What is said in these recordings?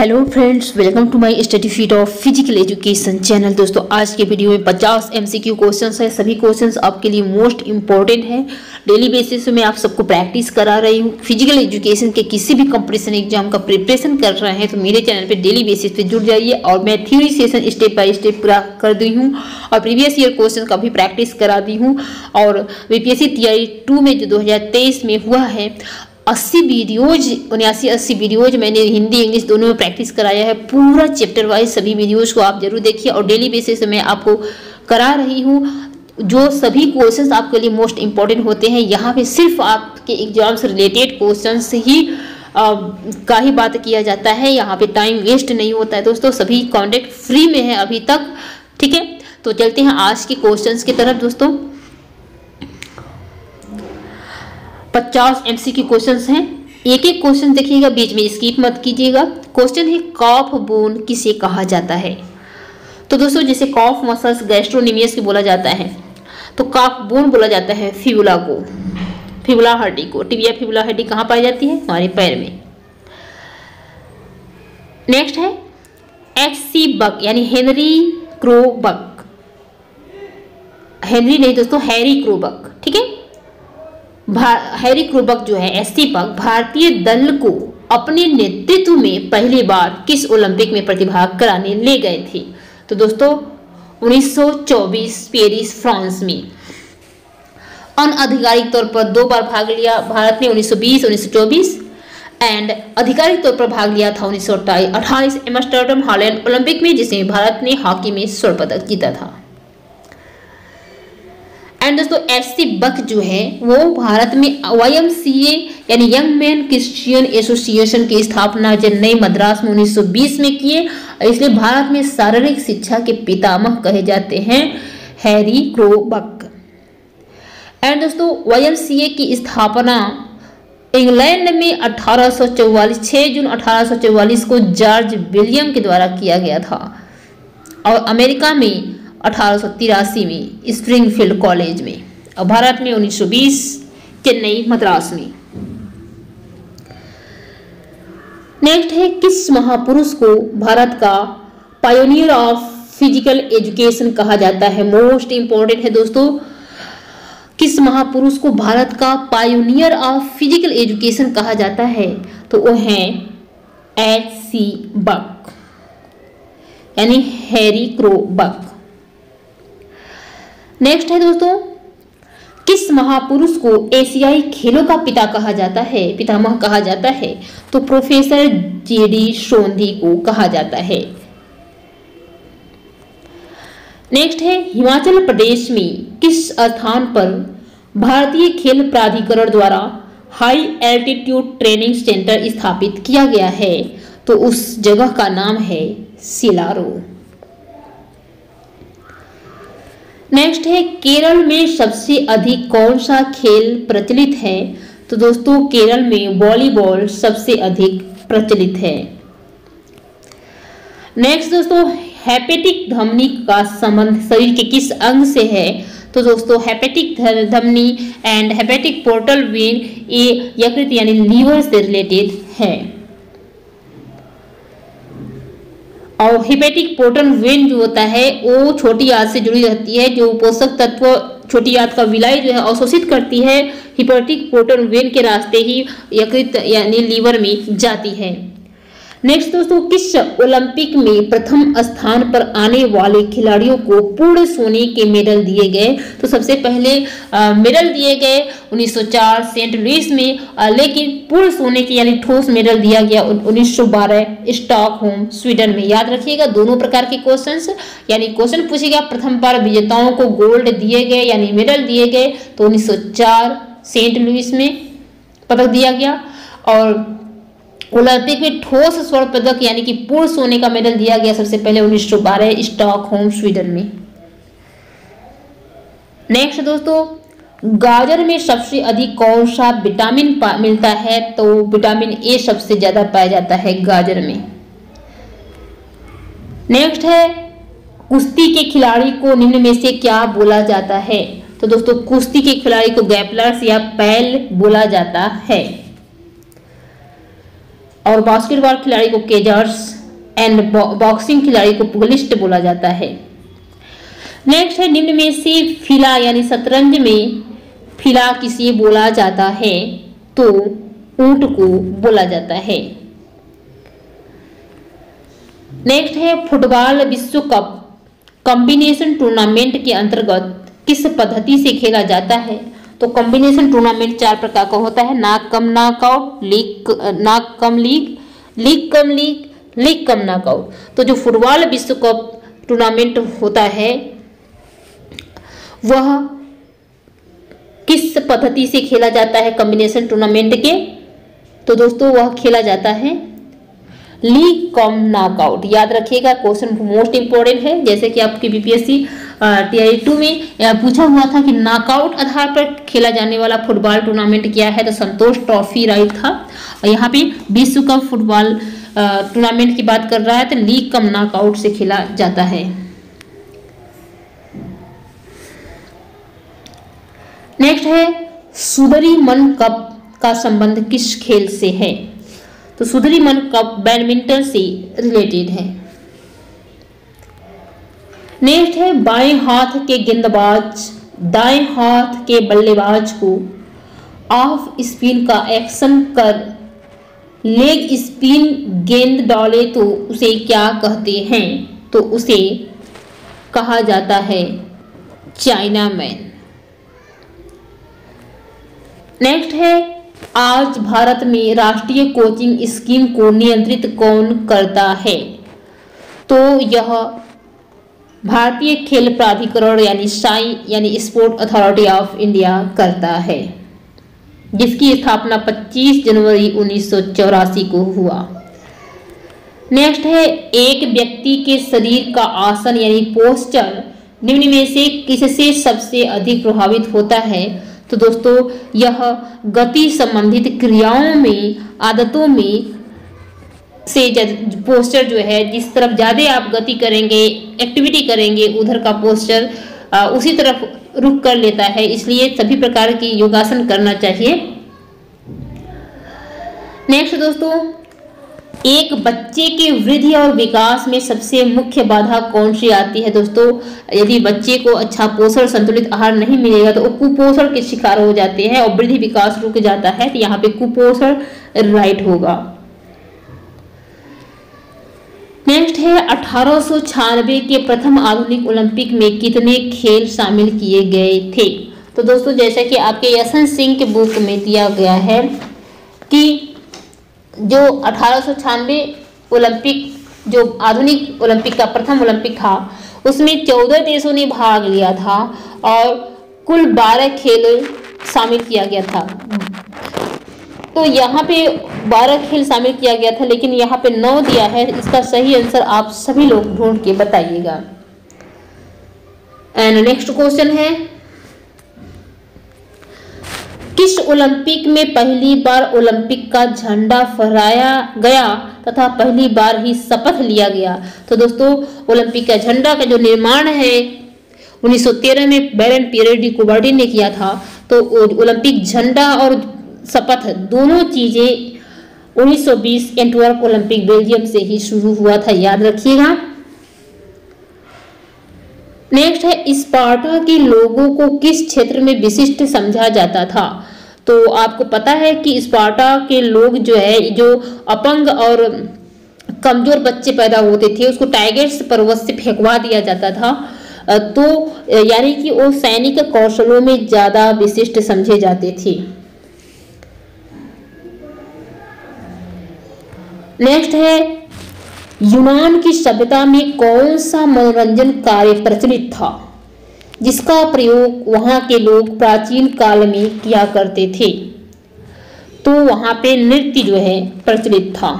Hello friends, welcome to my study feet of physical education channel. दोस्तों, आज के video में 50 एमसीक्यू क्वेश्चंस है। सभी क्वेश्चंस आपके लिए मोस्ट इंपॉर्टेंट है। डेली बेसिस पे मैं आप सबको प्रैक्टिस करा रही हूँ। फिजिकल एजुकेशन के किसी भी कंपटीशन एग्जाम का प्रिपरेशन कर रहे हैं तो मेरे चैनल पे डेली बेसिस पे जुड़ जाइए और मैं theory session step by step पूरा कर दी हूँ और प्रीवियस ईयर क्वेश्चन का भी प्रैक्टिस करा दी हूँ। और बीपीएससी तैयारी 2 में जो 2023 में हुआ है 80 वीडियोज मैंने हिंदी इंग्लिश दोनों में प्रैक्टिस कराया है। पूरा चैप्टर वाइज सभी वीडियोज को आप जरूर देखिए और डेली बेसिस मैं आपको करा रही हूँ। जो सभी क्वेश्चंस आपके लिए मोस्ट इंपॉर्टेंट होते हैं, यहाँ पे सिर्फ आपके एग्जाम से रिलेटेड क्वेश्चंस ही का ही बात किया जाता है। यहाँ पे टाइम वेस्ट नहीं होता है। दोस्तों, सभी कॉन्टेक्ट फ्री में है अभी तक, ठीक है। तो चलते हैं आज के क्वेश्चंस की तरफ। दोस्तों, 50 एमसीक्यू क्वेश्चंस हैं। एक एक क्वेश्चन देखिएगा, बीच में स्किप मत कीजिएगा। क्वेश्चन है, कॉफ बोन किसे कहा जाता है? तो दोस्तों, जैसे कॉफ मसल्स गैस्ट्रोनिमियस की बोला जाता है तो कॉफ बोन बोला जाता है फिबुला को, फिबुला हड्डी को। टिबिया फिबुला हड्डी कहाँ पाई जाती है? हमारे पैर में। नेक्स्ट है एचसी बक यानी हेनरी क्रो बक, हेनरी नहीं दोस्तों, हैरी क्रो बक, ठीक है। हैरी क्रोबक जो है एससी बक भारतीय दल को अपने नेतृत्व में पहली बार किस ओलंपिक में प्रतिभाग कराने ले गए थे? तो दोस्तों, 1924 पेरिस, फ्रांस में। अनआधिकारिक तौर पर 2 बार भाग लिया भारत ने, 1920, 1924 एंड आधिकारिक तौर पर भाग लिया था 1928 एम्स्टर्डम हॉलैंड ओलंपिक में, जिसमें भारत ने हॉकी में स्वर्ण पदक जीता था। एंड दोस्तों, एचसी बक जो है वो भारत में YMCA यानी यंग मैन क्रिश्चियन एसोसिएशन की स्थापना चेन्नई मद्रास में 1920 में किए। इसलिए भारत में शारीरिक शिक्षा के पितामह कहे जाते हैं हैरी क्रो बक। एंड दोस्तों, YMCA की स्थापना इंग्लैंड में 6 जून 1844 को जॉर्ज विलियम के द्वारा किया गया था और अमेरिका में 1883 में स्प्रिंगफील्ड कॉलेज में और भारत में 1920 चेन्नई मद्रास में। नेक्स्ट है, किस महापुरुष को भारत का पायोनियर ऑफ फिजिकल एजुकेशन कहा जाता है? मोस्ट इंपॉर्टेंट है दोस्तों, किस महापुरुष को भारत का पायोनियर ऑफ फिजिकल एजुकेशन कहा जाता है? तो वो है एचसी बक यानी हैरी क्रो बक। नेक्स्ट है दोस्तों, किस महापुरुष को एशियाई खेलों का पिता कहा जाता है, पितामह कहा जाता है? तो प्रोफेसर JD सोंधी को कहा जाता है। नेक्स्ट है, हिमाचल प्रदेश में किस स्थान पर भारतीय खेल प्राधिकरण द्वारा हाई एल्टीट्यूड ट्रेनिंग सेंटर स्थापित किया गया है? तो उस जगह का नाम है सिलारो। नेक्स्ट है, केरल में सबसे अधिक कौन सा खेल प्रचलित है? तो दोस्तों, केरल में वॉलीबॉल सबसे अधिक प्रचलित है। नेक्स्ट दोस्तों, हेपेटिक धमनी का संबंध शरीर के किस अंग से है? तो दोस्तों, हेपेटिक धमनी एंड हेपेटिक पोर्टल वेन ये यकृत यानी लीवर से रिलेटेड है और हेपेटिक पोर्टल वेन जो होता है वो छोटी आंत से जुड़ी रहती है, जो पोषक तत्व छोटी आंत का विलाय जो है अवशोषित करती है। हेपेटिक पोर्टल वेन के रास्ते ही यकृत यानी लीवर में जाती है। नेक्स्ट दोस्तों, किस ओलंपिक में प्रथम स्थान पर आने वाले खिलाड़ियों को पूर्ण सोने के मेडल दिए गए? तो सबसे पहले मेडल दिए गए 1904 सेंट लुइस में, लेकिन पूर्ण सोने के यानी ठोस मेडल दिया गया 1912 स्टॉकहोम, स्वीडन में। याद रखिएगा, दोनों प्रकार के क्वेश्चंस यानी क्वेश्चन पूछेगा प्रथम बार विजेताओं को गोल्ड दिए गए यानी मेडल दिए गए तो 1904 सेंट लुइस में पदक दिया गया और ओलंपिक में ठोस स्वर्ण पदक यानी कि पूर्ण सोने का मेडल दिया गया सबसे पहले 1912 स्टॉकहोम, स्वीडन में। नेक्स्ट दोस्तों, गाजर में सबसे अधिक कौन सा विटामिन मिलता है? तो विटामिन ए सबसे ज्यादा पाया जाता है गाजर में। नेक्स्ट है, कुश्ती के खिलाड़ी को निम्न में से क्या बोला जाता है? तो दोस्तों, कुश्ती के खिलाड़ी को गैपलर्स या पैल बोला जाता है। और बास्केटबॉल खिलाड़ी को केजर्स एंड बॉक्सिंग खिलाड़ी को पुगलिस्ट बोला जाता है। नेक्स्ट है निम्न में से फिला यानी शतरंज में फिला किसे बोला जाता है, तो ऊंट को बोला जाता है। नेक्स्ट है फुटबॉल विश्व कप कॉम्बिनेशन टूर्नामेंट के अंतर्गत किस पद्धति से खेला जाता है, तो कॉम्बिनेशन टूर्नामेंट 4 प्रकार का होता है, knock cum knockout, league cum league, league cum knockout. तो जो फुटबॉल विश्व कप टूर्नामेंट होता है वह किस पद्धति से खेला जाता है कॉम्बिनेशन टूर्नामेंट के, तो दोस्तों वह खेला जाता है लीग कम नाकआउट। याद रखिएगा क्वेश्चन मोस्ट इम्पोर्टेंट है, जैसे कि आपके बीपीएससी टीआई 2 में पूछा हुआ था कि नाकआउट आधार पर खेला जाने वाला फुटबॉल टूर्नामेंट क्या है, तो संतोष ट्रॉफी राइट था। और यहाँ पे विश्व कप फुटबॉल टूर्नामेंट की बात कर रहा है, तो लीग कम नाकआउट से खेला जाता है। नेक्स्ट है सुदरीमन कप का संबंध किस खेल से है, तो सुदरीमन कप बैडमिंटन से रिलेटेड है। नेक्स्ट है बाएं हाथ के गेंदबाज दाएं हाथ के बल्लेबाज को ऑफ स्पिन का एक्शन कर लेग स्पिन गेंद डाले तो उसे क्या कहते हैं, तो उसे कहा जाता है चाइनामैन। नेक्स्ट है आज भारत में राष्ट्रीय कोचिंग स्कीम को नियंत्रित कौन करता है, तो यह भारतीय खेल प्राधिकरण यानी साई यानी स्पोर्ट अथॉरिटी ऑफ इंडिया करता है, जिसकी स्थापना 25 जनवरी 1984 को हुआ। नेक्स्ट है एक व्यक्ति के शरीर का आसन यानी पोस्चर निम्न में से किससे सबसे अधिक प्रभावित होता है, तो दोस्तों यह गति संबंधित क्रियाओं में आदतों में से पोस्चर जो है, जिस तरफ ज़्यादा आप गति करेंगे एक्टिविटी करेंगे उधर का पोस्चर उसी तरफ रुक कर लेता है, इसलिए सभी प्रकार की योगासन करना चाहिए। नेक्स्ट दोस्तों, एक बच्चे के वृद्धि और विकास में सबसे मुख्य बाधा कौन सी आती है, दोस्तों यदि बच्चे को अच्छा पोषण संतुलित आहार नहीं मिलेगा तो वो कुपोषण के शिकार हो जाते हैं और वृद्धि विकास रुक जाता है, तो यहाँ पे कुपोषण राइट होगा। नेक्स्ट है 1896 के प्रथम आधुनिक ओलंपिक में कितने खेल शामिल किए गए थे, तो दोस्तों जैसा कि आपके यशवंत सिंह के बुक में दिया गया है कि जो 1896 ओलंपिक जो आधुनिक ओलंपिक का प्रथम ओलंपिक था उसमें 14 देशों ने भाग लिया था और कुल 12 खेल शामिल किया गया था। तो यहाँ पे 12 खेल शामिल किया गया था, लेकिन यहाँ पे 9 दिया है, इसका सही आंसर आप सभी लोग ढूंढ के बताइएगा। एंड नेक्स्ट क्वेश्चन है, किस ओलंपिक में पहली बार ओलंपिक का झंडा फहराया गया तथा पहली बार ही शपथ लिया गया, तो दोस्तों ओलंपिक का झंडा का जो निर्माण है 1913 में बैरन पियरे डी कुबर्टी ने किया था। तो ओलंपिक झंडा और शपथ दोनों चीज़ें 1920 एंटवर्प ओलंपिक बेल्जियम से ही शुरू हुआ था, याद रखिएगा। नेक्स्ट है स्पार्टा के लोगों को किस क्षेत्र में विशिष्ट समझा जाता था, तो आपको पता है कि स्पार्टा के लोग जो है जो अपंग और कमजोर बच्चे पैदा होते थे उसको टाइगर्स पर्वत से फेंकवा दिया जाता था, तो यानी कि वो सैनिक कौशलों में ज़्यादा विशिष्ट समझे जाते थे। नेक्स्ट है यूनान की सभ्यता में कौन सा मनोरंजन कार्य प्रचलित था जिसका प्रयोग वहाँ के लोग प्राचीन काल में किया करते थे, तो वहाँ पे नृत्य जो है प्रचलित था।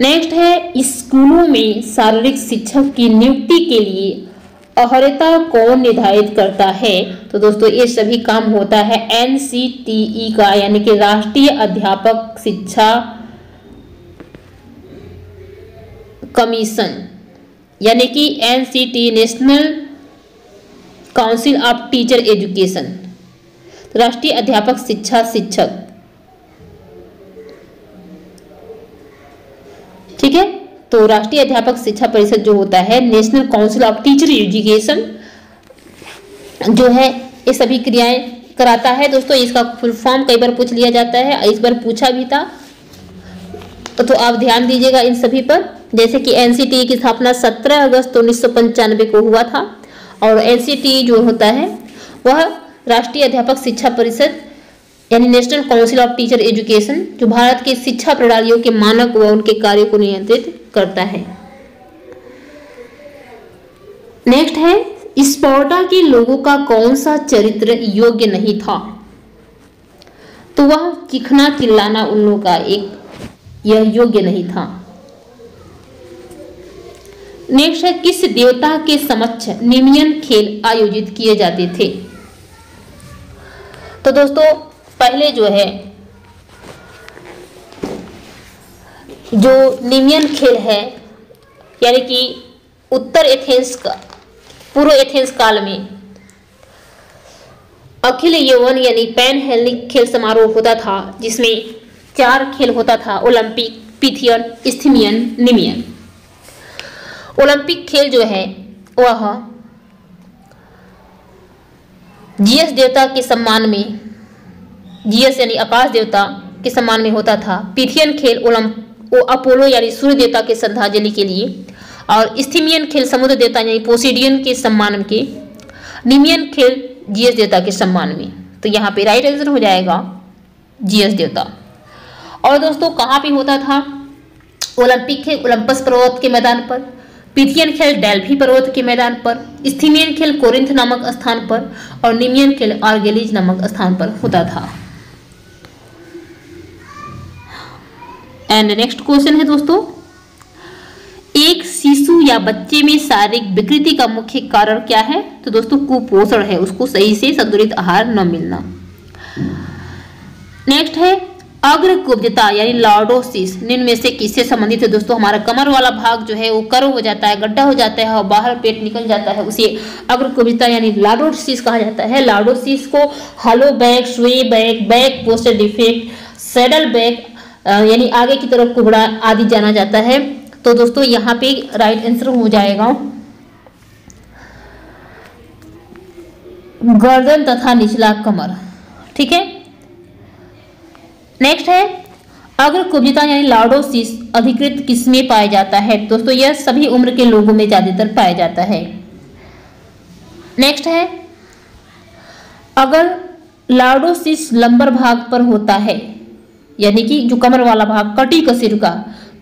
नेक्स्ट है स्कूलों में शारीरिक शिक्षक की नियुक्ति के लिए अर्हता कौन निर्धारित करता है, तो दोस्तों ये सभी काम होता है NCTE का यानी कि राष्ट्रीय अध्यापक शिक्षा कमीशन यानी कि NCTE national council of teacher education, राष्ट्रीय अध्यापक शिक्षा शिक्षक तो राष्ट्रीय अध्यापक शिक्षा परिषद जो होता है, national council of teacher education जो है, ये सभी क्रियाएं कराता है। दोस्तों इसका फुल फॉर्म कई बार पूछ लिया जाता है, इस बार पूछा भी था, तो आप ध्यान दीजिएगा इन सभी पर। जैसे कि एनसीटीई की स्थापना 17 अगस्त 1995 को हुआ था, और एनसीटीई जो होता है वह राष्ट्रीय अध्यापक शिक्षा परिषद यानी national council of teacher education जो भारत के शिक्षा प्रणालियों के मानक व उनके कार्यों को नियंत्रित करता है। नेक्स्ट है, स्पार्टा के लोगों का कौन सा चरित्र योग्य नहीं था, तो वह चीखना चिल्लाना उन लोगों का एक यह योग्य नहीं था। नेक्स्ट है, किस देवता के समक्ष निमयन खेल आयोजित किए जाते थे, तो दोस्तों पहले जो है जो निमयन खेल है यानी कि उत्तर एथेंस का पूर्व एथेंस काल में अखिल यवन यानी पैन हेलिक खेल समारोह होता था, जिसमें 4 खेल होता था, Olympic, Pythian, Isthmian, Nemean. Olympic खेल जो है वह जीएस देवता के सम्मान में, जीएस यानी आकाश देवता के सम्मान में होता था। पीथियन खेल अपोलो यानी सूर्य देवता के श्रद्धांजलि के लिए, और इस्थिमियन खेल समुद्र देवता यानी पोसिडियन के सम्मान के, निमियन खेल जीएस देवता के सम्मान में। तो यहाँ पे राइट आंसर हो जाएगा जीएस देवता। और दोस्तों कहाँ पे होता था ओलंपिक खेल? ओलंपस पर्वत के मैदान पर। पीथियन खेल डेल्फी पर्वत के मैदान पर। इस्थिमियन खेल कोरिंथ नामक स्थान पर, और निमियन खेल आर्गेलीज नामक स्थान पर होता था। एंड नेक्स्ट क्वेश्चन है दोस्तों, एक शिशु या बच्चे में शारीरिक विकृति का मुख्य कारण क्या है, तो दोस्तों कुपोषण है, उसको सही से संतुलित आहार न मिलना। नेक्स्ट है, अग्रकुब्जता यानी लॉर्डोसिस निम्न से किससे संबंधित है, दोस्तों हमारा कमर वाला भाग जो है वो कर्व हो जाता है, गड्ढा हो जाता है और बाहर पेट निकल जाता है, उसे अग्रकुब्जता यानी लॉर्डोसिस कहा जाता है। लॉर्डोसिस को hollow back, sway back, back posture defect, saddle back यानी आगे की तरफ कुबड़ा आदि जाना जाता है। तो दोस्तों यहाँ पे राइट आंसर हो जाएगा गर्दन तथा निचला कमर, ठीक है। नेक्स्ट है, अग्रकुब्जता यानी लॉर्डोसिस अधिकृत किसमें पाया जाता है, दोस्तों यह सभी उम्र के लोगों में ज्यादातर पाया जाता है। नेक्स्ट है, अगर लॉर्डोसिस लंबर भाग पर होता है यानी कि जो कमर वाला भाग कटी कसीर का,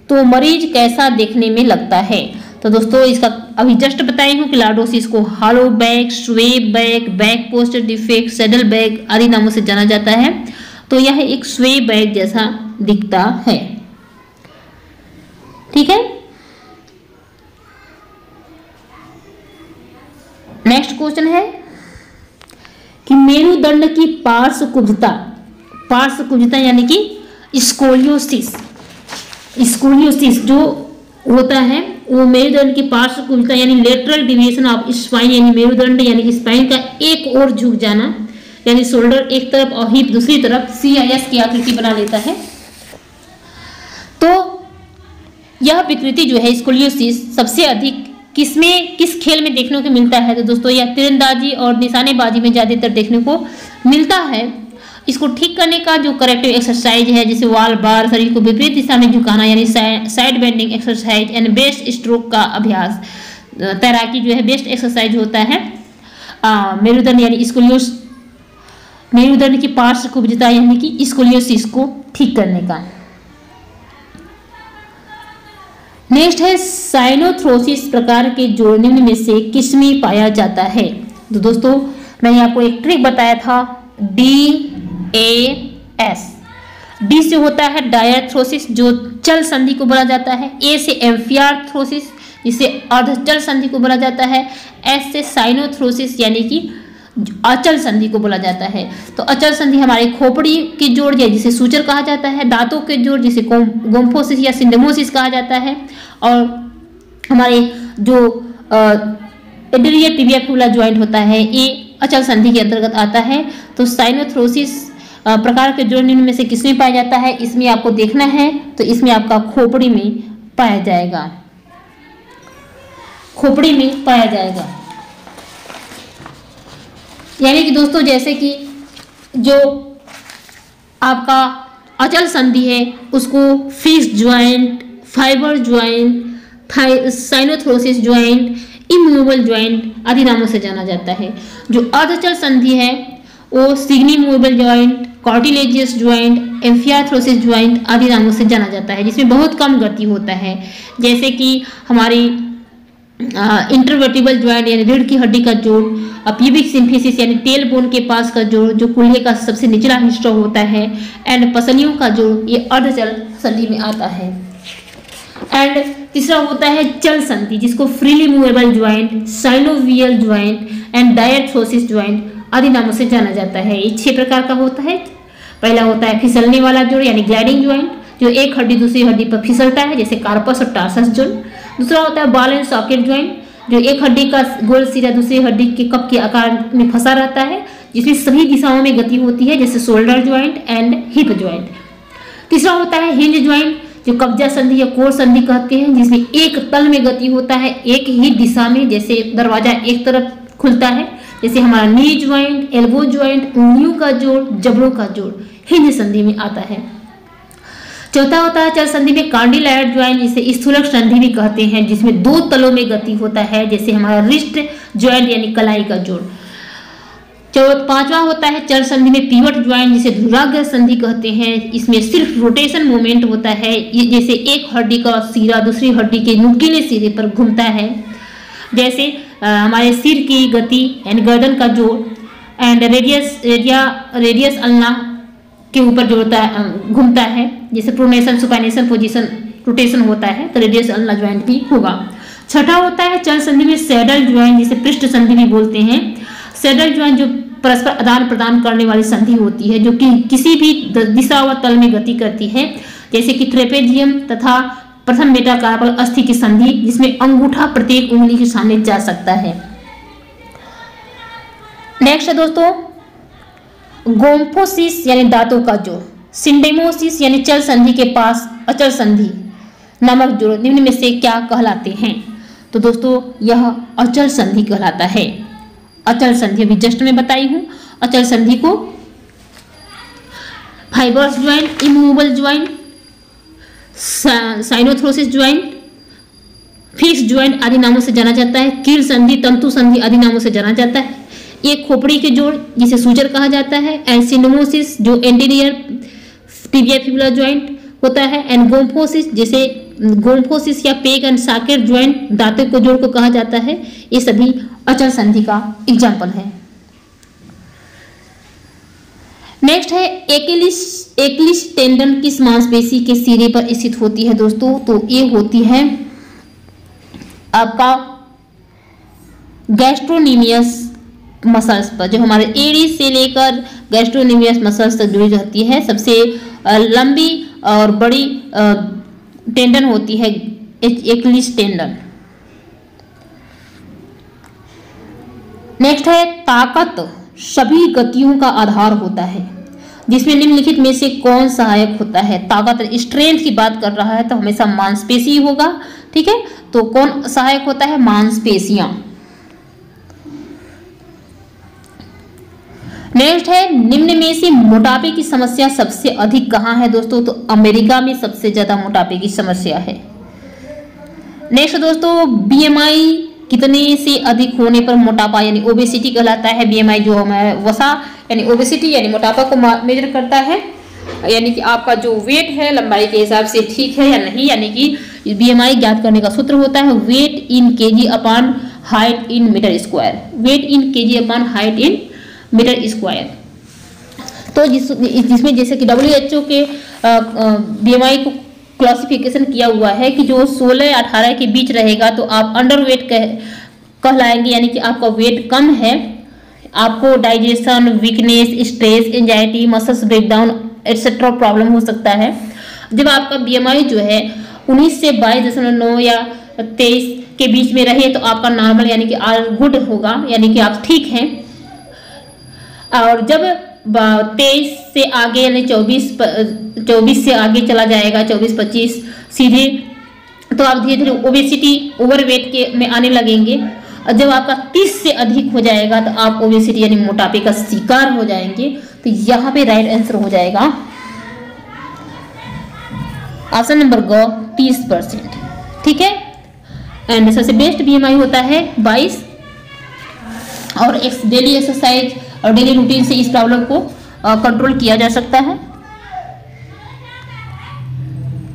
तो मरीज कैसा देखने में लगता है, तो दोस्तों इसका अभी जस्ट बताई हूँ कि लॉर्डोसिस को hollow back, sway back, back posture defect, saddle back आदि नामों से जाना जाता है। तो यह एक स्वे बैग जैसा दिखता है, ठीक है। नेक्स्ट क्वेश्चन है कि मेरुदंड की पार्श्वकुब्जता, पार्श्वकुब्जता यानी कि स्कोलियोसिस, स्कोलियोसिस जो होता है वो मेरुदंड की पार्श्वकुब्जता यानी लेटरल डिविएशन ऑफ स्पाइन यानी मेरुदंड यानी स्पाइन का एक और झुक जाना, यानी शोल्डर एक तरफ और हिप दूसरी तरफ CIS की आकृति बना लेता है। तो यह विकृति जो है स्कोलियोसिस सबसे अधिक किसमें, किस खेल में देखने को मिलता है, तो दोस्तों यह तीरंदाजी और निशानेबाजी में ज्यादातर देखने को मिलता है। इसको ठीक करने का जो करेक्टिव एक्सरसाइज है, जैसे वाल बार, शरीर को विपरीत दिशा में झुकाना यानी side bending exercise and breaststroke का अभ्यास, तैराकी जो है बेस्ट एक्सरसाइज होता है। मेरुदंड यानी स्कोलियोसिस, मेरुदंड की पार्श्वकुब्जता यानी कि स्कोलियोसिस को ठीक करने का। नेक्स्ट है, साइनोथ्रोसिस प्रकार के जोड़ निम्न में से किसमें पाया जाता है, तो दोस्तों मैंने आपको एक ट्रिक बताया था DAS। D से होता है डायथ्रोसिस जो चल संधि को बोला जाता है, A से एम्फियार्थ्रोसिस जिसे अर्धचल संधि को बोला जाता है, S से साइनोथ्रोसिस यानी कि अचल संधि को बोला जाता है। तो अचल संधि हमारे खोपड़ी के जोड़ या जिसे सूचर कहा जाता है, दांतों के जोड़ जिसे गोम्फोसिस या सिंडेमोसिस कहा जाता है, और हमारे जो एडरिया टिबिया फ्यूला ज्वाइंट होता है ये अचल संधि के अंतर्गत आता है। तो साइनोथ्रोसिस प्रकार के जोड़ निम्न में से किसमें पाया जाता है, इसमें आपको देखना है, तो इसमें आपका खोपड़ी में पाया जाएगा, खोपड़ी में पाया जाएगा। यानी कि दोस्तों जैसे कि जो आपका अचल संधि है उसको fix joint, fibre joint, synarthrosis joint, immovable joint आदि नामों से जाना जाता है। जो अर्धअचल संधि है वो semi movable joint, cartilaginous joint, amphiarthrosis joint आदि नामों से जाना जाता है, जिसमें बहुत कम गति होता है। जैसे कि हमारी इंटरवर्टिबल ज्वाइंट यानी रीढ़ की हड्डी का जोड़, प्यूबिक सिम्फिसिस यानी तेल बोन के पास का जोड़ जो कूल्हे का सबसे निचला हिस्सा होता है, एंड पसलियों का जोड़, ये अर्धचल संधि में आता है। एंड तीसरा होता है चल संधि, जिसको freely movable joint, synovial joint and diarthrosis joint आदि नामों से जाना जाता है। ये 6 प्रकार का होता है। पहला होता है फिसलने वाला जोड़ यानी ग्लाइडिंग ज्वाइंट, जो एक हड्डी दूसरी हड्डी पर फिसलता है, जैसे कार्पस और टार्सस जोड़। दूसरा होता है बॉल एंड सॉकेट ज्वाइंट, जो एक हड्डी का गोल सिरा दूसरी हड्डी के कप के आकार में फंसा रहता है, जिसमें सभी दिशाओं में गति होती है, जैसे shoulder joint and hip joint. तीसरा होता है हिंज ज्वाइंट, जो कब्जा संधि या कोर संधि कहते हैं, जिसमें एक तल में गति होता है एक ही दिशा में, जैसे दरवाजा एक तरफ खुलता है, जैसे हमारा नी ज्वाइंट, एल्बो ज्वाइंट, उंगलियों का जोड़, जबड़ों का जोड़ हिंज संधि में आता है। चौथा होता है चल संधि में कार्डिलाइड ज्वाइंट, जिसे स्थूलक संधि भी कहते हैं, जिसमें दो तलों में गति होता है, जैसे हमारा रिस्ट ज्वाइंट यानी कलाई का जोड़। पांचवा होता है चल संधि में पिवट ज्वाइंट, जिसे धुराग्र संधि कहते हैं, इसमें सिर्फ रोटेशन मोमेंट होता है, जैसे एक हड्डी का सिरा दूसरी हड्डी के नुकीले सिरे पर घूमता है, जैसे हमारे सिर की गति एंड गर्दन का जोड़ एंड रेडियस अल्ना के ऊपर जोड़ता घूमता है, जैसे प्रोनेशन सुपाइनेशन पोजीशन रोटेशन होता है, तो रेडियस अल्ना ज्वाइंट भी होगा। छठा होता है चल संधि में सैडल ज्वाइंट, जिसे पृष्ठ संधि भी बोलते हैं। सैडल ज्वाइंट जो परस्पर आदान प्रदान करने वाली संधि होती है, जो कि किसी भी दिशा व तल में गति करती है, जैसे कि ट्रेपेजियम तथा प्रथम मेटाकार्पल अस्थि की संधि, जिसमें अंगूठा प्रत्येक उंगली के सामने जा सकता है। नेक्स्ट है दोस्तों गोम्फोसिस यानी दांतों का जोड़, सिंडेमोसिस यानी चल संधि के पास अचल संधि नामक जोड़ निम्न में से क्या कहलाते हैं? तो दोस्तों यह अचल संधि कहलाता है। अचल संधि अभी जस्ट में बताई हूँ। अचल संधि को fibrous joint, immovable joint, synarthrosis joint, fix joint आदि नामों से जाना जाता है। कील संधि, तंतु संधि आदि नामों से जाना जाता है। एक खोपड़ी के जोड़ जिसे सूजर कहा जाता है, एंड सिंडेमोसिस जो एंटीरियर टीबिया फिबुला ज्वाइंट होता है, एंड गोम्फोसिस जिसे गोम्फोसिस या पेग एंड सॉकेट ज्वाइंट दांतों के जोड़ को कहा जाता है। ये सभी अचल संधि का एग्जाम्पल है। नेक्स्ट है एक्लिस टेंडन किस मांसपेशी के सिरे पर स्थित होती है दोस्तों? तो ये होती है आपका गैस्ट्रोनिमियस मसल्स पर, जो हमारे एड़ी से लेकर गैस्ट्रोनिमियस मसल्स तक जुड़ी रहती है। सबसे लंबी और बड़ी टेंडन होती है एक्लिस टेंडन। नेक्स्ट है ताकत सभी गतियों का आधार होता है, जिसमें निम्नलिखित में से कौन सहायक होता है? ताकत स्ट्रेंथ की बात कर रहा है तो हमेशा मांसपेशी होगा, ठीक है। तो कौन सहायक होता है? मांसपेशियां। नेक्स्ट है निम्न में से मोटापे की समस्या सबसे अधिक कहाँ है दोस्तों? तो अमेरिका में सबसे ज्यादा मोटापे की समस्या है। नेक्स्ट दोस्तों बीएमआई कितने से अधिक होने पर मोटापा यानी ओबेसिटी कहलाता है? बीएमआई जो हमारा वसा यानी ओबेसिटी यानी मोटापा को मेजर करता है, यानी कि आपका जो वेट है लंबाई के हिसाब से ठीक है या नहीं, यानी कि बीएमआई ज्ञात करने का सूत्र होता है weight in KG upon height in metre square, weight in KG upon height in metre square. तो जिसमें जैसे कि WHO के BMI को क्लासिफिकेशन किया हुआ है कि जो 16-18 के बीच रहेगा तो आप अंडरवेट कहलाएंगे, यानी कि आपका वेट कम है। आपको digestion, weakness, stress, anxiety, muscles breakdown etcetera problem हो सकता है। जब आपका BMI जो है 19 से 22.9 या 23 के बीच में रहे तो आपका नॉर्मल यानी कि ऑल गुड होगा, यानी कि आप ठीक हैं। और जब 23 से आगे यानी 24 से आगे चला जाएगा, 24-25 सीधे तो आप धीरे धीरे ओबेसिटी ओवरवेट के में आने लगेंगे। जब आपका 30 से अधिक हो जाएगा तो आप ओबेसिटी यानी मोटापे का शिकार हो जाएंगे। तो यहाँ पे राइट आंसर हो जाएगा ऑप्शन नंबर ग 30%। ठीक है, एंड सबसे बेस्ट बीएमआई होता है 22 और डेली एक्सरसाइज और डेली रूटीन से इस प्रॉब्लम को कंट्रोल किया जा सकता है।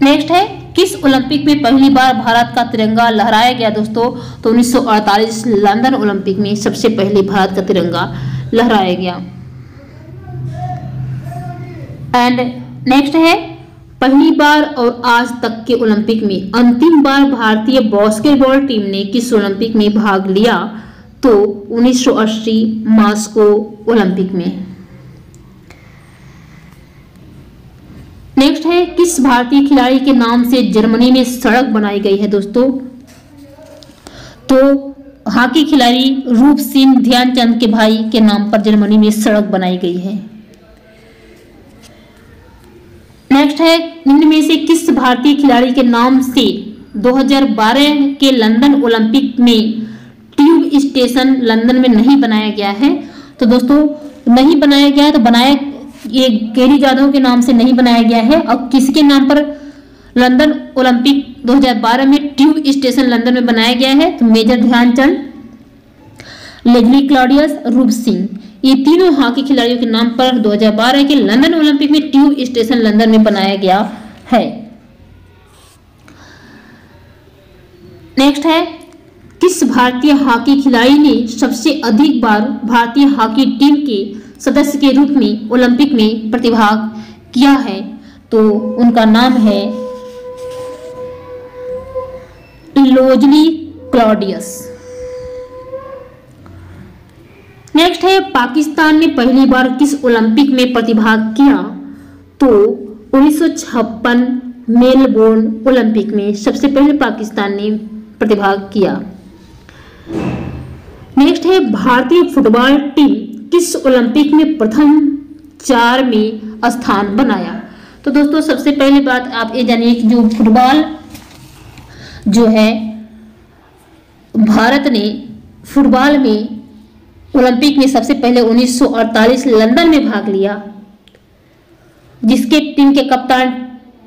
नेक्स्ट है किस ओलंपिक में पहली बार भारत का तिरंगा लहराया गया दोस्तों? तो 1948 लंदन ओलंपिक में सबसे पहले भारत का तिरंगा लहराया गया। एंड नेक्स्ट है पहली बार और आज तक के ओलंपिक में अंतिम बार भारतीय बास्केटबॉल टीम ने किस ओलंपिक में भाग लिया? तो 1980 मॉस्को ओलंपिक में। नेक्स्ट है किस भारतीय खिलाड़ी के नाम से जर्मनी में सड़क बनाई गई है दोस्तों? तो हॉकी खिलाड़ी रूप सिंह ध्यानचंद के भाई के नाम पर जर्मनी में सड़क बनाई गई है। नेक्स्ट है निम्न में से किस भारतीय खिलाड़ी के नाम से 2012 के लंदन ओलंपिक में ट्यूब स्टेशन लंदन में नहीं बनाया गया है? तो दोस्तों नहीं बनाया गया है, तो बनाया ये केरी जाधव के नाम से नहीं बनाया गया है। और किसके नाम पर लंदन ओलंपिक 2012 में ट्यूब स्टेशन लंदन में बनाया गया है? तो मेजर ध्यानचंद, लेजली क्लॉडियस, रूप सिंह, ये तीनों हॉकी खिलाड़ियों के नाम पर 2012 के लंदन ओलंपिक में ट्यूब स्टेशन लंदन में बनाया गया है। नेक्स्ट है किस भारतीय हॉकी खिलाड़ी ने सबसे अधिक बार भारतीय हॉकी टीम के सदस्य के रूप में ओलंपिक में प्रतिभाग किया है? तो उनका नाम है लेजली क्लॉडियस। नेक्स्ट है पाकिस्तान ने पहली बार किस ओलंपिक में प्रतिभाग किया? तो 1956 मेलबोर्न ओलंपिक में सबसे पहले पाकिस्तान ने प्रतिभाग किया। नेक्स्ट है भारतीय फुटबॉल टीम किस ओलंपिक में प्रथम 4 में स्थान बनाया? तो दोस्तों सबसे पहली बात आप ये जानिए कि जो फुटबॉल जो है भारत ने फुटबॉल में ओलंपिक में सबसे पहले 1948 लंदन में भाग लिया, जिसके टीम के कप्तान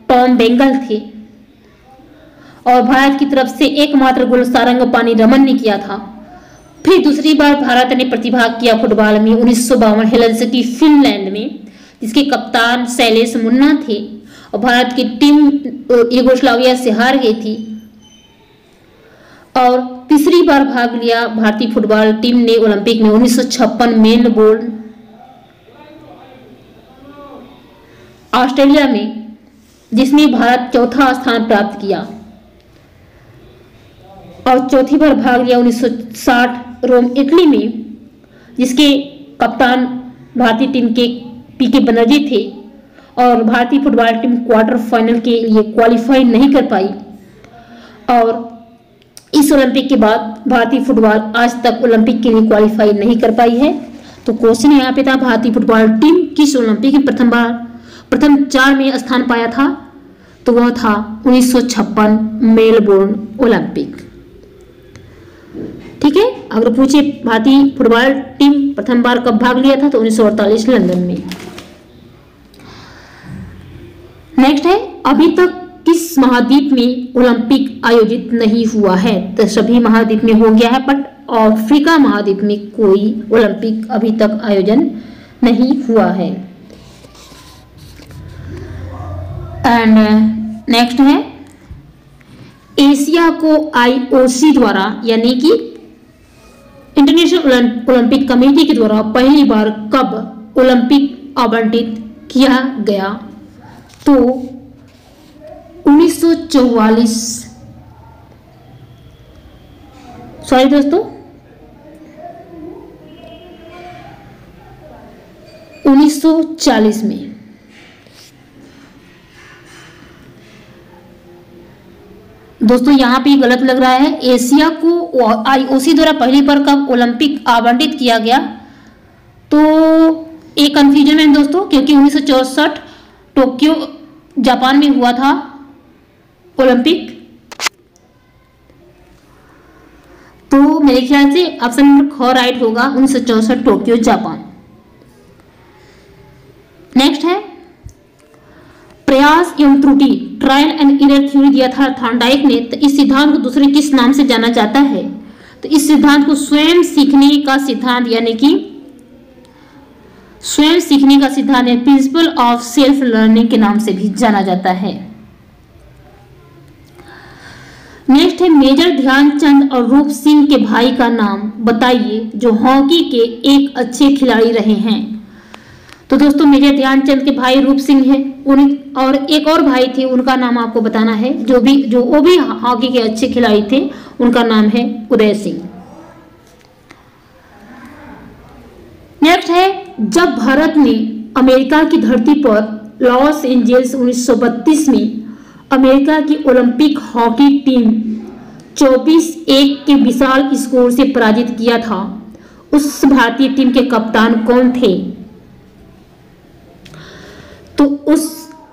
टॉम बेंगल थे और भारत की तरफ से एकमात्र गोल सारंगपाणि रमन ने किया था। फिर दूसरी बार भारत ने प्रतिभाग किया फुटबॉल में 1952 हेलसिंकी फिनलैंड में, जिसके कप्तान शैलेश मुन्ना थे और भारत की टीम यूगोस्लाविया से हार गई थी। और तीसरी बार भाग लिया भारतीय फुटबॉल टीम ने ओलंपिक में 1956 मेलबोर्न ऑस्ट्रेलिया में, जिसमें भारत चौथा स्थान प्राप्त किया। और चौथी बार भाग लिया 1960 रोम इटली में, जिसके कप्तान भारतीय टीम के पीके बनर्जी थे और भारतीय फुटबॉल टीम क्वार्टर फाइनल के लिए क्वालिफाई नहीं कर पाई। और इस ओलंपिक के बाद भारतीय फुटबॉल आज तक ओलंपिक के लिए क्वालिफाई नहीं कर पाई है। तो क्वेश्चन यहाँ पे था भारतीय फुटबॉल टीम किस ओलंपिक में प्रथम 4 में स्थान पाया था? तो वह था 1956 मेलबोर्न ओलंपिक। ठीक है, अगर पूछे भारतीय फुटबॉल टीम प्रथम बार कब भाग लिया था? तो 1948 लंदन में। नेक्स्ट है अभी तक किस महाद्वीप में ओलंपिक आयोजित नहीं हुआ है? तो सभी महाद्वीप में हो गया है, बट अफ्रीका महाद्वीप में कोई ओलंपिक अभी तक आयोजन नहीं हुआ है। एंड नेक्स्ट है एशिया को आईओसी द्वारा यानी कि इंटरनेशनल ओलंपिक कमेटी के द्वारा पहली बार कब ओलंपिक आवंटित किया गया? तो 1944 सॉरी दोस्तों 1940 में। दोस्तों यहाँ पे गलत लग रहा है, एशिया को आईओसी द्वारा पहली बार कब ओलंपिक आवंटित किया गया, तो एक कंफ्यूजन में दोस्तों, क्योंकि 1964 टोक्यो जापान में हुआ था ओलंपिक। तो मेरे ख्याल से ऑप्शन नंबर ख राइट होगा 1964 टोक्यो जापान। नेक्स्ट है प्रयास एवं त्रुटि ट्रायल एंड एरर थ्योरी दिया था थार्नडाइक ने, तो इस सिद्धांत को दूसरे किस नाम से जाना जाता है? तो इस सिद्धांत को स्वयं सीखने का सिद्धांत यानी कि स्वयं सीखने का सिद्धांत या प्रिंसिपल ऑफ सेल्फ लर्निंग के नाम से भी जाना जाता है। नेक्स्ट है मेजर ध्यानचंद और रूप सिंह के भाई का नाम बताइए जो हॉकी के एक अच्छे खिलाड़ी रहे हैं। तो दोस्तों मेजर ध्यानचंद के भाई रूप सिंह है, उन्हें और एक और भाई थे उनका नाम आपको बताना है जो वो भी हॉकी के अच्छे खिलाड़ी थे, उनका नाम है उदय सिंह। नेक्स्ट है जब भारत ने अमेरिका की धरती पर लॉस एंजल्स 1932 में अमेरिका की ओलंपिक हॉकी टीम 24-1 के विशाल स्कोर से पराजित किया था, उस भारतीय टीम के कप्तान कौन थे? तो उस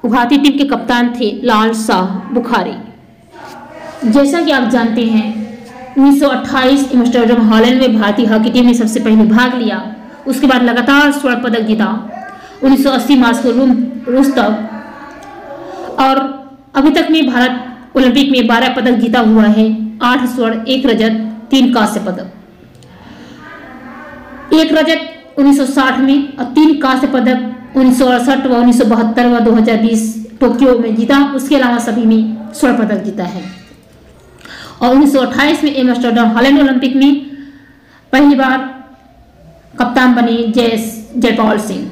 भारतीय टीम के कप्तान थे लाल शाह बुखारी। जैसा कि आप जानते हैं 1928 एम्स्टर्डम हॉलैंड में भारतीय हॉकी टीम ने सबसे पहले भाग लिया, उसके बाद लगातार स्वर्ण पदक जीता 1980 मास्को रूस तक, और अभी तक में भारत ओलंपिक में 12 पदक जीता हुआ है, 8 स्वर्ण 1 रजत 3 कांस्य पदक। 1 रजत 1960 में और 3 कांस्य पदक 1968 व 1972 व 2020 टोक्यो में जीता, उसके अलावा सभी में स्वर्ण पदक जीता है। और 1928 में एम्स्टर्डम हॉलैंड ओलंपिक में पहली बार कप्तान बने जयपाल सिंह।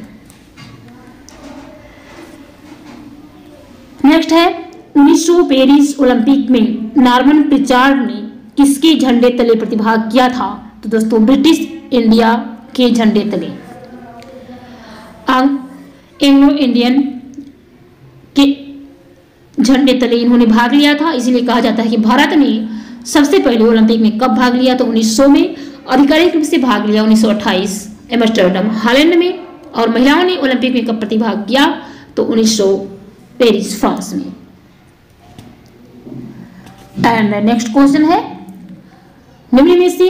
नेक्स्ट है 1900 पेरिस ओलंपिक में नॉर्मन प्रिचार्ड ने किसके झंडे तले प्रतिभाग किया था? तो दोस्तों ब्रिटिश इंडिया के झंडे तले, एंग्लो इंडियन के झंडे तले इन्होंने भाग लिया था, इसीलिए कहा जाता है कि भारत ने सबसे पहले ओलंपिक में कब भाग लिया? तो 1900 में, आधिकारिक रूप से भाग लिया 1928 एम्स्टर्डम हॉलैंड में, और महिलाओं ने ओलंपिक में कब प्रतिभाग किया? तो 1900 पेरिस फ्रांस में। एंड नेक्स्ट क्वेश्चन है निम्न में से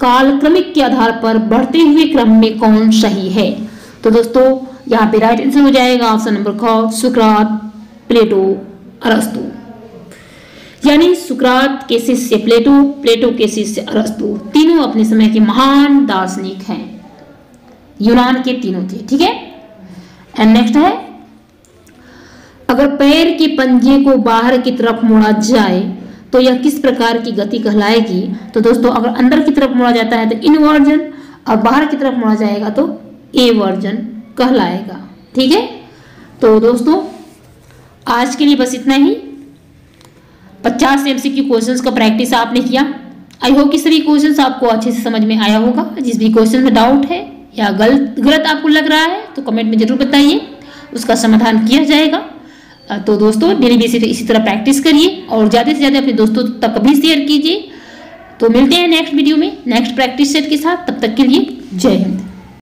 कालक्रमिक के आधार पर बढ़ते हुए क्रम में कौन सही है? तो दोस्तों यहाँ पे राइट आंसर हो जाएगा ऑप्शन नंबर ख सुकरात, प्लेटो, अरस्तु। यानी सुकरात के शिष्य प्लेटो, प्लेटो के शिष्य अरस्तु, तीनों अपने समय के महान दार्शनिक हैं, यूनान के तीनों थे। ठीक है। एंड नेक्स्ट है अगर पैर के पंजे को बाहर की तरफ मोड़ा जाए तो यह किस प्रकार की गति कहलाएगी? तो दोस्तों अगर अंदर की तरफ मोड़ा जाता है तो इनवर्जन और बाहर की तरफ मोड़ा जाएगा तो एवर्जन कहलाएगा। ठीक है। तो दोस्तों आज के लिए बस इतना ही। 50 एमसीक्यू क्वेश्चंस का प्रैक्टिस आपने किया। आई होप कि सभी क्वेश्चंस आपको अच्छे से समझ में आया होगा। जिस भी क्वेश्चन में डाउट है या गलत आपको लग रहा है तो कमेंट में जरूर बताइए, उसका समाधान किया जाएगा। तो दोस्तों डेली बेसिस पे इसी तरह प्रैक्टिस करिए और ज़्यादा से ज़्यादा अपने दोस्तों तक भी शेयर कीजिए। तो मिलते हैं नेक्स्ट वीडियो में नेक्स्ट प्रैक्टिस सेट के साथ। तब तक के लिए जय हिंद।